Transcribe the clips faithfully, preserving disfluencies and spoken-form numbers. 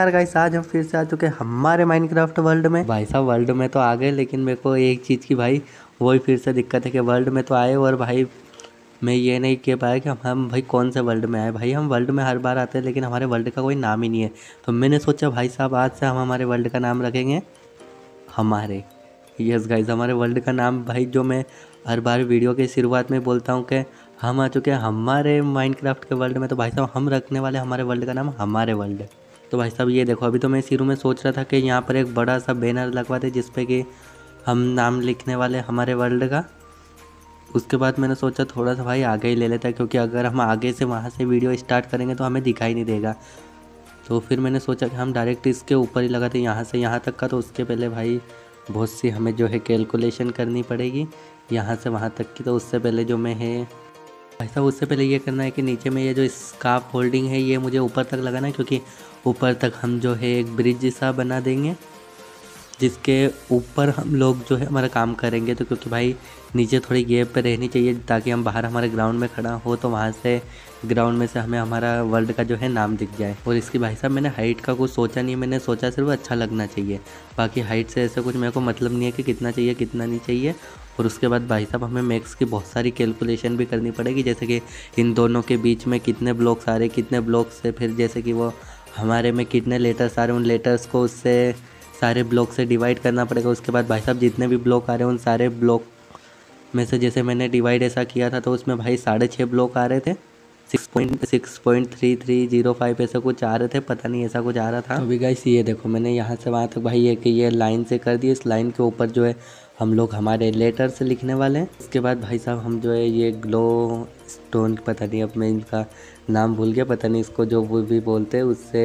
यार गाइस, आज हम फिर से आ चुके हमारे माइनक्राफ्ट वर्ल्ड में। भाई साहब वर्ल्ड में तो आ गए, लेकिन मेरे को एक चीज़ की भाई वही फिर से दिक्कत है कि वर्ल्ड में तो आए और भाई मैं ये नहीं कह पाया कि हम भाई कौन से वर्ल्ड में आए। भाई हम वर्ल्ड में हर बार आते हैं लेकिन हमारे वर्ल्ड का कोई नाम ही नहीं है। तो मैंने सोचा भाई साहब आज से हम हमारे वर्ल्ड का नाम रखेंगे हमारे। यस गाइस, हमारे वर्ल्ड का नाम भाई जो मैं हर बार वीडियो के शुरुआत में बोलता हूँ कि हम आ चुके हैं हमारे माइनक्राफ्ट के वर्ल्ड में, तो भाई साहब हम रखने वाले हमारे वर्ल्ड का नाम हमारे वर्ल्ड। तो भाई साहब ये देखो, अभी तो मैं शुरू में सोच रहा था कि यहाँ पर एक बड़ा सा बैनर लगवाते जिस पे कि हम नाम लिखने वाले हमारे वर्ल्ड का। उसके बाद मैंने सोचा थोड़ा सा भाई आगे ही ले लेता, क्योंकि अगर हम आगे से वहाँ से वीडियो स्टार्ट करेंगे तो हमें दिखाई नहीं देगा। तो फिर मैंने सोचा कि हम डायरेक्ट इसके ऊपर ही लगाते यहाँ से यहाँ तक का। तो उसके पहले भाई बहुत सी हमें जो है कैलकुलेशन करनी पड़ेगी यहाँ से वहाँ तक की। तो उससे पहले जो मैं है भाई साहब, उससे पहले ये करना है कि नीचे में ये जो स्कार्फ होल्डिंग है ये मुझे ऊपर तक लगाना है, क्योंकि ऊपर तक हम जो है एक ब्रिज सा बना देंगे जिसके ऊपर हम लोग जो है हमारा काम करेंगे। तो क्योंकि भाई नीचे थोड़ी गैप पे रहनी चाहिए ताकि हम बाहर हमारे ग्राउंड में खड़ा हो तो वहाँ से ग्राउंड में से हमें हमारा वर्ल्ड का जो है नाम दिख जाए। और इसकी भाई साहब मैंने हाइट का कुछ सोचा नहीं, मैंने सोचा सिर्फ अच्छा लगना चाहिए, बाकी हाइट से ऐसा कुछ मेरे को मतलब नहीं है कि कितना चाहिए कितना नहीं चाहिए। और उसके बाद भाई साहब हमें मैक्स की बहुत सारी कैलकुलेशन भी करनी पड़ेगी, जैसे कि इन दोनों के बीच में कितने ब्लॉक्स आ रहे, कितने ब्लॉक्स से फिर जैसे कि वो हमारे में कितने लेटर्स आ रहे उन लेटर्स को उससे सारे ब्लॉक से डिवाइड करना पड़ेगा। उसके बाद भाई साहब जितने भी ब्लॉक आ रहे हैं उन सारे ब्लॉक में से जैसे मैंने डिवाइड ऐसा किया था तो उसमें भाई साढ़े छः ब्लॉक आ रहे थे, six point six point three three zero five ऐसा कुछ आ रहे थे, पता नहीं ऐसा कुछ आ रहा था। अभी गाइस ये देखो मैंने यहाँ से वहाँ तक भाई ये कि ये लाइन से कर दी, इस लाइन के ऊपर जो है हम लोग हमारे लेटर से लिखने वाले हैं। इसके बाद भाई साहब हम जो है ये ग्लो स्टोन, पता नहीं अब मैं इनका नाम भूल गया, पता नहीं इसको जो वो भी बोलते हैं, उससे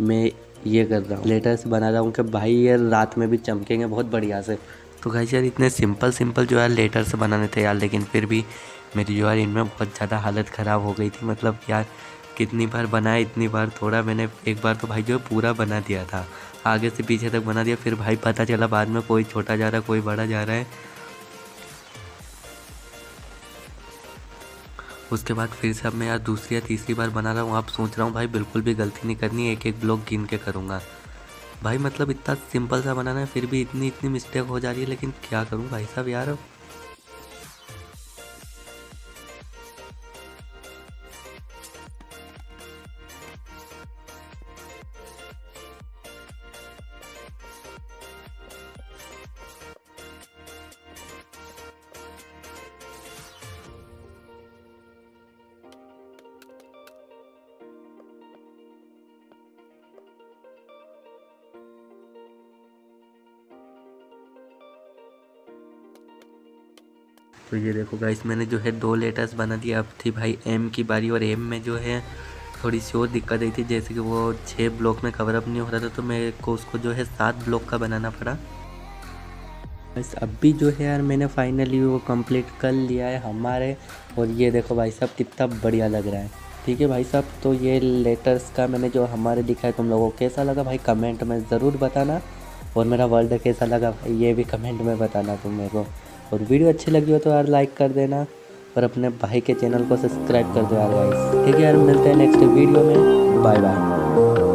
मैं ये कर रहा हूँ लेटर्स बना रहा हूँ कि भाई ये रात में भी चमकेंगे बहुत बढ़िया से। तो गाइस यार इतने सिंपल सिंपल जो यार लेटर्स बनाने थे यार, लेकिन फिर भी मेरी जो यार इनमें बहुत ज़्यादा हालत ख़राब हो गई थी। मतलब यार कितनी बार बनाए इतनी बार, थोड़ा मैंने एक बार तो भाई जो पूरा बना दिया था, आगे से पीछे तक बना दिया, फिर भाई पता चला बाद में कोई छोटा जा रहा है कोई बड़ा जा रहा है। उसके बाद फिर सब मैं यार दूसरी या तीसरी बार बना रहा हूँ, आप सोच रहा हूँ भाई बिल्कुल भी गलती नहीं करनी, एक एक ब्लॉक गिन के करूँगा। भाई मतलब इतना सिंपल सा बनाना है फिर भी इतनी इतनी मिस्टेक हो जा रही है, लेकिन क्या करूँ भाई साहब यार। तो ये देखो गाइस मैंने जो है दो लेटर्स बना दिए। अब थी भाई एम की बारी, और एम में जो है थोड़ी सी और दिक्कत आई थी, जैसे कि वो छः ब्लॉक में कवर अप नहीं हो रहा था तो मेरे को उसको जो है सात ब्लॉक का बनाना पड़ा। बस अब भी जो है यार मैंने फाइनली वो कंप्लीट कर लिया है हमारे। और ये देखो भाई साहब कितना बढ़िया लग रहा है। ठीक है भाई साहब, तो ये लेटर्स का मैंने जो हमारे दिखाया तुम लोगों को कैसा लगा भाई कमेंट में ज़रूर बताना, और मेरा वर्ल्ड कैसा लगा भाई ये भी कमेंट में बताना तुम मेरे को। और वीडियो अच्छी लगी हो तो यार लाइक कर देना और अपने भाई के चैनल को सब्सक्राइब कर दो यार गाइस। ठीक है यार, मिलते हैं नेक्स्ट वीडियो में, बाय बाय।